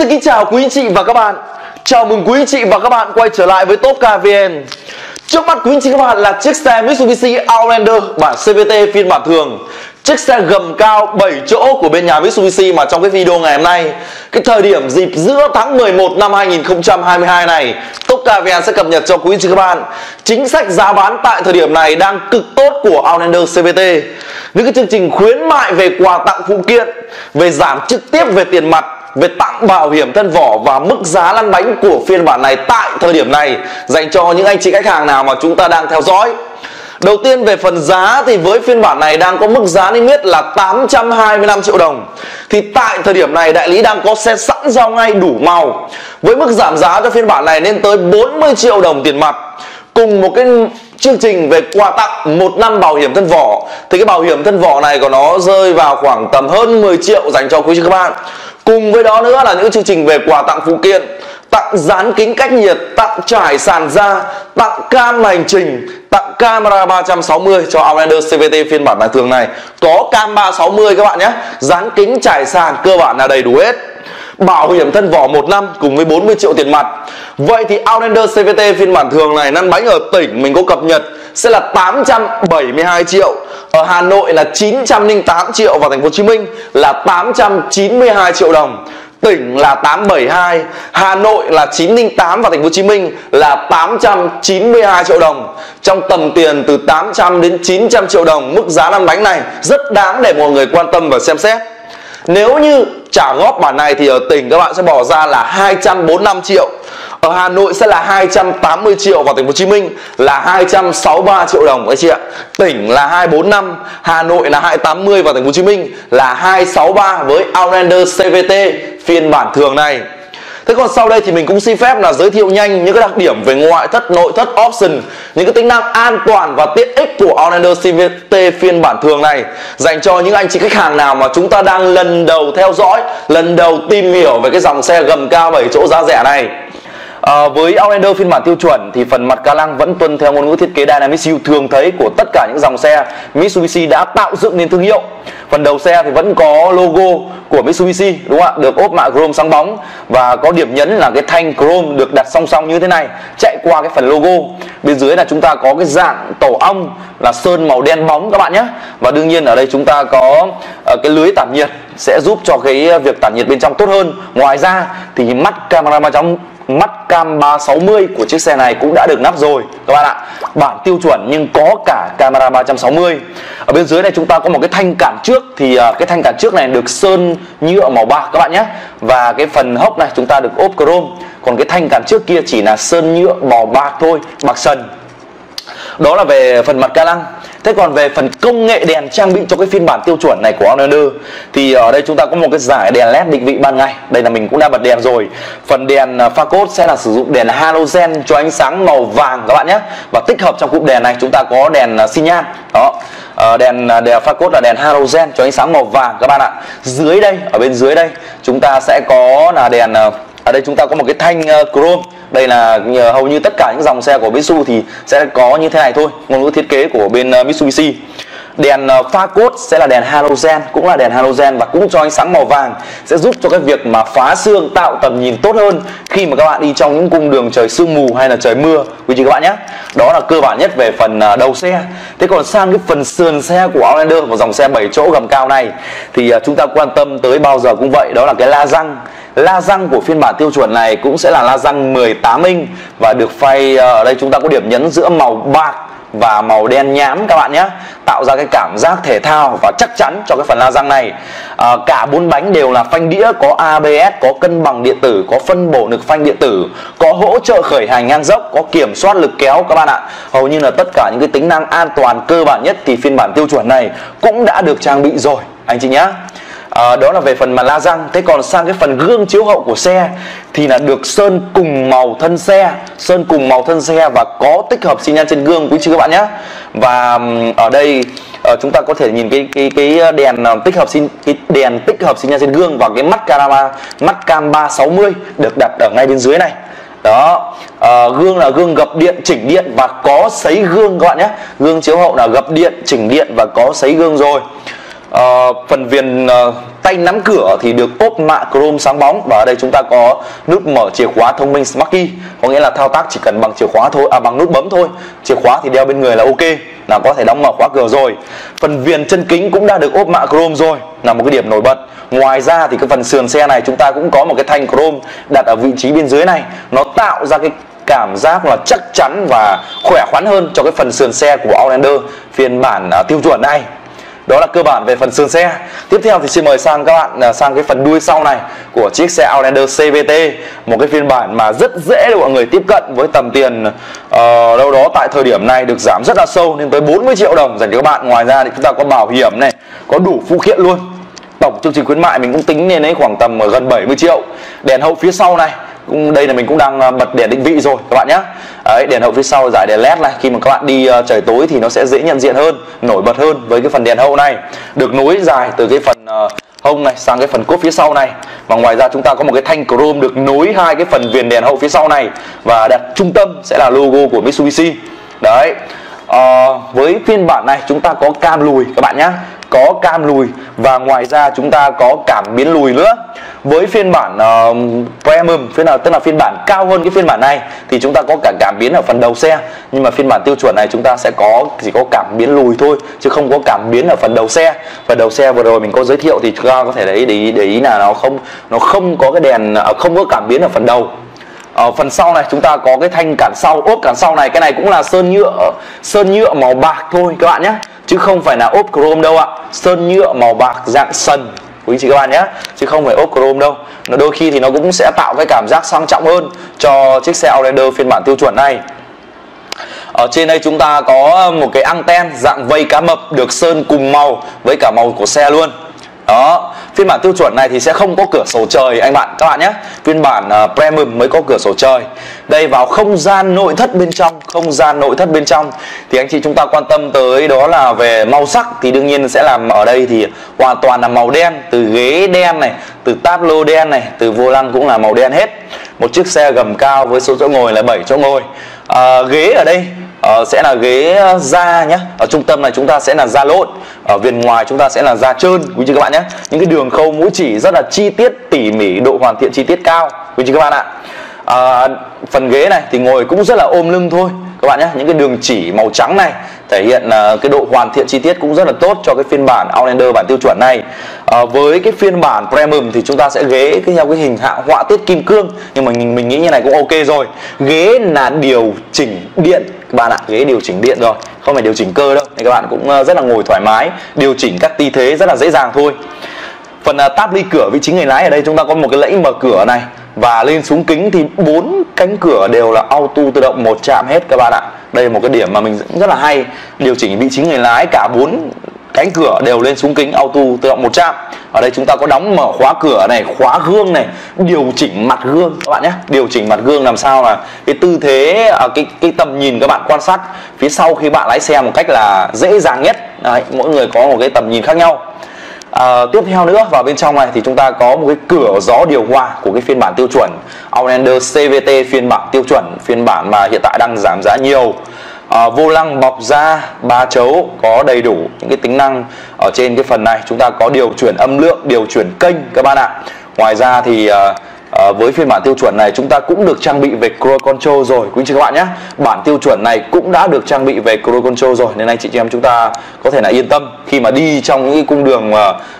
Xin kính chào quý anh chị và các bạn. Chào mừng quý anh chị và các bạn quay trở lại với TopCarVN. Trước mắt quý anh chị và các bạn là chiếc xe Mitsubishi Outlander bản CVT phiên bản thường, chiếc xe gầm cao 7 chỗ của bên nhà Mitsubishi mà trong cái video ngày hôm nay, cái thời điểm dịp giữa tháng 11 năm 2022 này, TopCarVN sẽ cập nhật cho quý anh chị các bạn chính sách giá bán tại thời điểm này đang cực tốt của Outlander CVT. Những cái chương trình khuyến mại về quà tặng phụ kiện, về giảm trực tiếp về tiền mặt, về tặng bảo hiểm thân vỏ và mức giá lăn bánh của phiên bản này tại thời điểm này dành cho những anh chị khách hàng nào mà chúng ta đang theo dõi. Đầu tiên về phần giá thì với phiên bản này đang có mức giá niêm yết là 825 triệu đồng. Thì tại thời điểm này đại lý đang có xe sẵn giao ngay đủ màu, với mức giảm giá cho phiên bản này lên tới 40 triệu đồng tiền mặt, cùng một cái chương trình về quà tặng 1 năm bảo hiểm thân vỏ. Thì cái bảo hiểm thân vỏ này của nó rơi vào khoảng tầm hơn 10 triệu dành cho quý vị các bạn. Cùng với đó nữa là những chương trình về quà tặng phụ kiện, tặng dán kính cách nhiệt, tặng trải sàn da, tặng cam hành trình, tặng camera 360 cho Outlander CVT phiên bản bản thường này. Có cam 360 các bạn nhé, dán kính trải sàn cơ bản là đầy đủ hết. Bảo hiểm thân vỏ 1 năm cùng với 40 triệu tiền mặt. Vậy thì Outlander CVT phiên bản thường này lăn bánh ở tỉnh mình có cập nhật sẽ là 872 triệu, ở Hà Nội là 908 triệu và thành phố Hồ Chí Minh là 892 triệu đồng. Tỉnh là 872, Hà Nội là 908 và thành phố Hồ Chí Minh là 892 triệu đồng. Trong tầm tiền từ 800 đến 900 triệu đồng, mức giá lăn bánh này rất đáng để mọi người quan tâm và xem xét. Nếu như trả góp bản này thì ở tỉnh các bạn sẽ bỏ ra là 245 triệu, ở Hà Nội sẽ là 280 triệu và thành phố Hồ Chí Minh là 263 triệu đồng các chị ạ. Tỉnh là 245, Hà Nội là 280 và thành phố Hồ Chí Minh là 263 với Outlander CVT phiên bản thường này. Thế còn sau đây thì mình cũng xin phép là giới thiệu nhanh những cái đặc điểm về ngoại thất, nội thất, option, những cái tính năng an toàn và tiện ích của Outlander CVT phiên bản thường này dành cho những anh chị khách hàng nào mà chúng ta đang lần đầu theo dõi, lần đầu tìm hiểu về cái dòng xe gầm cao 7 chỗ giá rẻ này. Với Outlander phiên bản tiêu chuẩn thì phần mặt ca lăng vẫn tuân theo ngôn ngữ thiết kế Dynamic U thường thấy của tất cả những dòng xe Mitsubishi đã tạo dựng nên thương hiệu. Phần đầu xe thì vẫn có logo của Mitsubishi, đúng không ạ, được ốp mạ chrome sáng bóng và có điểm nhấn là cái thanh chrome được đặt song song như thế này chạy qua cái phần logo. Bên dưới là chúng ta có cái dạng tổ ong là sơn màu đen bóng các bạn nhé, và đương nhiên ở đây chúng ta có cái lưới tản nhiệt sẽ giúp cho cái việc tản nhiệt bên trong tốt hơn. Ngoài ra thì mắt cam 360 của chiếc xe này cũng đã được lắp rồi các bạn ạ. Bản tiêu chuẩn nhưng có cả camera 360. Ở bên dưới này chúng ta có một cái thanh cản trước, thì cái thanh cản trước này được sơn nhựa màu bạc các bạn nhé, và cái phần hốc này chúng ta được ốp chrome, còn cái thanh cản trước kia chỉ là sơn nhựa màu bạc thôi, bạc sần. Đó là về phần mặt ca lăng. Thế còn về phần công nghệ đèn trang bị cho cái phiên bản tiêu chuẩn này của Outlander thì ở đây chúng ta có một cái dải đèn LED định vị ban ngày. Đây là mình cũng đã bật đèn rồi. Phần đèn pha cốt sẽ là sử dụng đèn halogen cho ánh sáng màu vàng các bạn nhé. Và tích hợp trong cụm đèn này chúng ta có đèn xi nhan. Đó. Đèn pha cốt là đèn halogen cho ánh sáng màu vàng các bạn ạ. Dưới đây, ở bên dưới đây chúng ta sẽ có là đèn, ở đây chúng ta có một cái thanh chrome. Đây là hầu như tất cả những dòng xe của Mitsubishi thì sẽ có như thế này thôi, ngôn ngữ thiết kế của bên Mitsubishi. Đèn pha cốt sẽ là đèn halogen, cũng là đèn halogen và cũng cho ánh sáng màu vàng, sẽ giúp cho cái việc mà phá sương, tạo tầm nhìn tốt hơn khi mà các bạn đi trong những cung đường trời sương mù hay là trời mưa quý chị các bạn nhé. Đó là cơ bản nhất về phần đầu xe. Thế còn sang cái phần sườn xe của Outlander và dòng xe 7 chỗ gầm cao này thì chúng ta quan tâm tới bao giờ cũng vậy, đó là cái la răng. La răng của phiên bản tiêu chuẩn này cũng sẽ là la răng 18 inch và được phay, ở đây chúng ta có điểm nhấn giữa màu bạc và màu đen nhám các bạn nhé, tạo ra cái cảm giác thể thao và chắc chắn cho cái phần la răng này. Cả 4 bánh đều là phanh đĩa, có ABS, có cân bằng điện tử, có phân bổ lực phanh điện tử, có hỗ trợ khởi hành ngang dốc, có kiểm soát lực kéo các bạn ạ. Hầu như là tất cả những cái tính năng an toàn cơ bản nhất thì phiên bản tiêu chuẩn này cũng đã được trang bị rồi anh chị nhé. Đó là về phần màn la răng. Thế còn sang cái phần gương chiếu hậu của xe thì là được sơn cùng màu thân xe, sơn cùng màu thân xe và có tích hợp xi nhan trên gương quý chị các bạn nhé. Và ở đây chúng ta có thể nhìn cái đèn tích hợp xi nhan trên gương và cái mắt cam 360 được đặt ở ngay bên dưới này. Đó, gương là gương gập điện chỉnh điện và có sấy gương các bạn nhé. Gương chiếu hậu là gập điện chỉnh điện và có sấy gương rồi. Phần viền tay nắm cửa thì được ốp mạ chrome sáng bóng, và ở đây chúng ta có nút mở chìa khóa thông minh Smart Key, có nghĩa là thao tác chỉ cần bằng chìa khóa thôi, bằng nút bấm thôi, chìa khóa thì đeo bên người là ok, là có thể đóng mở khóa cửa rồi. Phần viền chân kính cũng đã được ốp mạ chrome rồi, là một cái điểm nổi bật. Ngoài ra thì cái phần sườn xe này chúng ta cũng có một cái thanh chrome đặt ở vị trí bên dưới này, nó tạo ra cái cảm giác là chắc chắn và khỏe khoắn hơn cho cái phần sườn xe của Outlander phiên bản tiêu chuẩn này. Đó là cơ bản về phần sườn xe. Tiếp theo thì xin mời các bạn sang cái phần đuôi sau này của chiếc xe Outlander CVT, một cái phiên bản mà rất dễ để mọi người tiếp cận với tầm tiền đâu đó tại thời điểm này được giảm rất là sâu, lên tới 40 triệu đồng dành cho các bạn. Ngoài ra thì chúng ta có bảo hiểm này, có đủ phụ kiện luôn. Tổng chương trình khuyến mại mình cũng tính lên đến khoảng tầm gần 70 triệu. Đèn hậu phía sau này, đây là mình cũng đang bật đèn định vị rồi các bạn nhé. Đèn hậu phía sau dải đèn led này, khi mà các bạn đi trời tối thì nó sẽ dễ nhận diện hơn, nổi bật hơn với cái phần đèn hậu này, được nối dài từ cái phần hông này sang cái phần cốp phía sau này. Và ngoài ra chúng ta có một cái thanh chrome được nối hai cái phần viền đèn hậu phía sau này, và đặt trung tâm sẽ là logo của Mitsubishi. Đấy, với phiên bản này chúng ta có cam lùi các bạn nhé, có cam lùi, và ngoài ra chúng ta có cảm biến lùi nữa. Với phiên bản premium, tức là phiên bản cao hơn cái phiên bản này, thì chúng ta có cả cảm biến ở phần đầu xe, nhưng mà phiên bản tiêu chuẩn này chúng ta sẽ chỉ có cảm biến lùi thôi, chứ không có cảm biến ở phần đầu xe. Và đầu xe vừa rồi mình có giới thiệu thì chúng ta có thể để ý là nó không có cái đèn, không có cảm biến ở phần đầu. Ở phần sau này chúng ta có cái thanh cản sau, ốp cản sau này, cái này cũng là sơn nhựa màu bạc thôi các bạn nhé, chứ không phải là ốp chrome đâu ạ. Sơn nhựa màu bạc dạng sần, quý chị các bạn nhé, chứ không phải ốp chrome đâu. Đôi khi thì nó cũng sẽ tạo cái cảm giác sang trọng hơn cho chiếc xe Outlander phiên bản tiêu chuẩn này. Ở trên đây chúng ta có một cái anten dạng vây cá mập được sơn cùng màu với cả màu của xe luôn. Đó, phiên bản tiêu chuẩn này thì sẽ không có cửa sổ trời các bạn nhé. Phiên bản premium mới có cửa sổ trời. Đây, vào không gian nội thất bên trong, thì anh chị chúng ta quan tâm tới đó là về màu sắc, thì đương nhiên sẽ làm ở đây thì hoàn toàn là màu đen, từ ghế đen này, từ táp lô đen này, từ vô lăng cũng là màu đen hết. Một chiếc xe gầm cao với số chỗ ngồi là 7 chỗ ngồi. Ghế ở đây sẽ là ghế da nhé. Ở trung tâm này chúng ta sẽ là da lộn, ở viền ngoài chúng ta sẽ là da trơn, quý chị các bạn nhé. Những cái đường khâu mũi chỉ rất là chi tiết tỉ mỉ, độ hoàn thiện chi tiết cao, quý chị các bạn ạ. Phần ghế này thì ngồi cũng rất là ôm lưng thôi các bạn nhé. Những cái đường chỉ màu trắng này thể hiện là cái độ hoàn thiện chi tiết cũng rất là tốt cho cái phiên bản Outlander bản tiêu chuẩn này. Với cái phiên bản Premium thì chúng ta sẽ ghế theo cái hình họa tiết kim cương, nhưng mà mình nghĩ như này cũng ok rồi. Ghế là điều chỉnh điện các bạn ạ, ghế điều chỉnh điện rồi, không phải điều chỉnh cơ đâu, nên các bạn cũng rất là ngồi thoải mái, điều chỉnh các tư thế rất là dễ dàng thôi. Phần táp ly cửa vị trí người lái, ở đây chúng ta có một cái lẫy mở cửa này, và lên xuống kính thì 4 cánh cửa đều là auto tự động một chạm hết các bạn ạ. Đây là một cái điểm mà mình rất là hay, điều chỉnh vị trí người lái, cả 4 cánh cửa đều lên xuống kính auto tự động một chạm. Ở đây chúng ta có đóng mở khóa cửa này, khóa gương này, điều chỉnh mặt gương các bạn nhé, điều chỉnh mặt gương làm sao là cái tư thế, cái tầm nhìn các bạn quan sát phía sau khi bạn lái xe một cách là dễ dàng nhất. Đấy, mỗi người có một cái tầm nhìn khác nhau. Tiếp theo nữa, vào bên trong này thì chúng ta có một cái cửa gió điều hòa của cái phiên bản tiêu chuẩn Outlander CVT phiên bản tiêu chuẩn, phiên bản mà hiện tại đang giảm giá nhiều. Vô lăng bọc da 3 chấu có đầy đủ những cái tính năng ở trên cái phần này. Chúng ta có điều chuyển âm lượng, điều chuyển kênh các bạn ạ. Ngoài ra thì với phiên bản tiêu chuẩn này chúng ta cũng được trang bị về Cruise Control rồi quý anh chị các bạn nhé. Bản tiêu chuẩn này cũng đã được trang bị về Cruise Control rồi, nên anh chị em chúng ta có thể là yên tâm khi mà đi trong những cái cung đường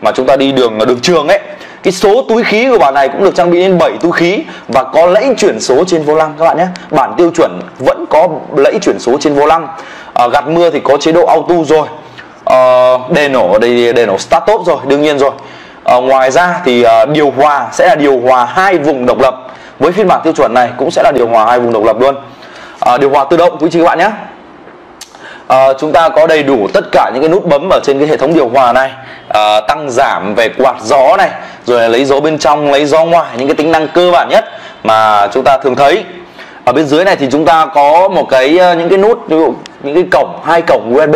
mà chúng ta đi đường trường ấy. Cái số túi khí của bản này cũng được trang bị lên 7 túi khí, và có lẫy chuyển số trên vô lăng các bạn nhé. Bản tiêu chuẩn vẫn có lẫy chuyển số trên vô lăng. Gạt mưa thì có chế độ auto rồi. Đề nổ ở đây, đề nổ start top rồi, đương nhiên rồi. Ngoài ra thì điều hòa sẽ là điều hòa 2 vùng độc lập. Với phiên bản tiêu chuẩn này cũng sẽ là điều hòa 2 vùng độc lập luôn. Điều hòa tự động quý chị các bạn nhé. Chúng ta có đầy đủ tất cả những cái nút bấm ở trên cái hệ thống điều hòa này, tăng giảm về quạt gió này, rồi lấy gió bên trong, lấy gió ngoài, những cái tính năng cơ bản nhất mà chúng ta thường thấy. Ở bên dưới này thì chúng ta có một cái những cái nút, ví dụ những cái cổng, 2 cổng USB.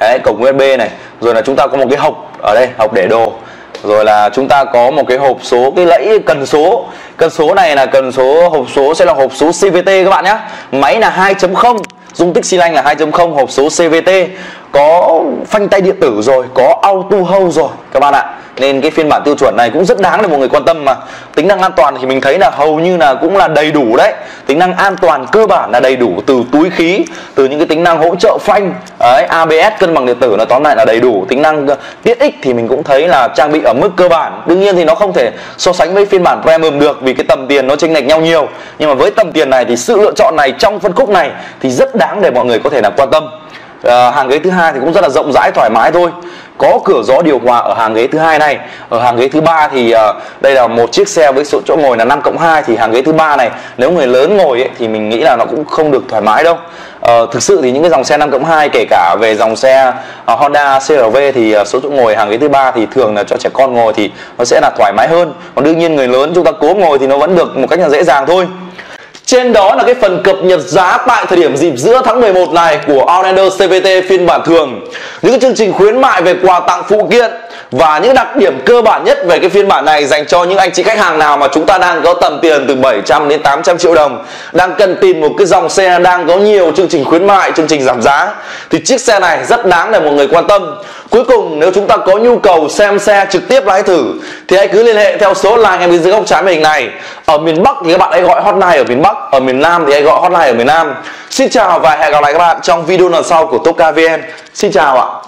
Đấy, cổng USB này, rồi là chúng ta có một cái hộc ở đây, hộc để đồ. Rồi là chúng ta có một cái hộp số, cái lẫy cần số. Cần số này là cần số, hộp số sẽ là hộp số CVT các bạn nhé. Máy là 2.0, dung tích xi lanh là 2.0, hộp số CVT. có phanh tay điện tử rồi, có auto hold rồi các bạn ạ. Nên cái phiên bản tiêu chuẩn này cũng rất đáng để mọi người quan tâm mà. Tính năng an toàn thì mình thấy là hầu như là cũng là đầy đủ đấy. Tính năng an toàn cơ bản là đầy đủ, từ túi khí, từ những cái tính năng hỗ trợ phanh, ABS, cân bằng điện tử, nó tóm lại là đầy đủ. Tính năng tiết ích thì mình cũng thấy là trang bị ở mức cơ bản. Đương nhiên thì nó không thể so sánh với phiên bản Premium được vì cái tầm tiền nó chênh lệch nhau nhiều. Nhưng mà với tầm tiền này thì sự lựa chọn này trong phân khúc này thì rất đáng để mọi người có thể là quan tâm. Hàng ghế thứ hai thì cũng rất là rộng rãi thoải mái thôi, có cửa gió điều hòa ở hàng ghế thứ hai này. Ở hàng ghế thứ ba thì đây là một chiếc xe với số chỗ ngồi là 5+2, thì hàng ghế thứ ba này nếu người lớn ngồi ấy, thì mình nghĩ là nó cũng không được thoải mái đâu. Thực sự thì những cái dòng xe 5+2, kể cả về dòng xe Honda CRV thì số chỗ ngồi hàng ghế thứ ba thì thường là cho trẻ con ngồi thì nó sẽ là thoải mái hơn. Còn đương nhiên người lớn chúng ta cố ngồi thì nó vẫn được một cách là dễ dàng thôi. Trên đó là cái phần cập nhật giá tại thời điểm dịp giữa tháng 11 này của Outlander CVT phiên bản thường, những cái chương trình khuyến mại về quà tặng phụ kiện và những đặc điểm cơ bản nhất về cái phiên bản này dành cho những anh chị khách hàng nào mà chúng ta đang có tầm tiền từ 700 đến 800 triệu đồng, đang cần tìm một cái dòng xe đang có nhiều chương trình khuyến mại, chương trình giảm giá, thì chiếc xe này rất đáng để mọi người quan tâm. Cuối cùng nếu chúng ta có nhu cầu xem xe trực tiếp lái thử thì hãy cứ liên hệ theo số line em bên dưới góc trái màn hình này. Ở miền Bắc thì các bạn hãy gọi hotline ở miền Bắc, ở miền Nam thì hãy gọi hotline ở miền Nam. Xin chào và hẹn gặp lại các bạn trong video lần sau của TopCarVN. Xin chào ạ.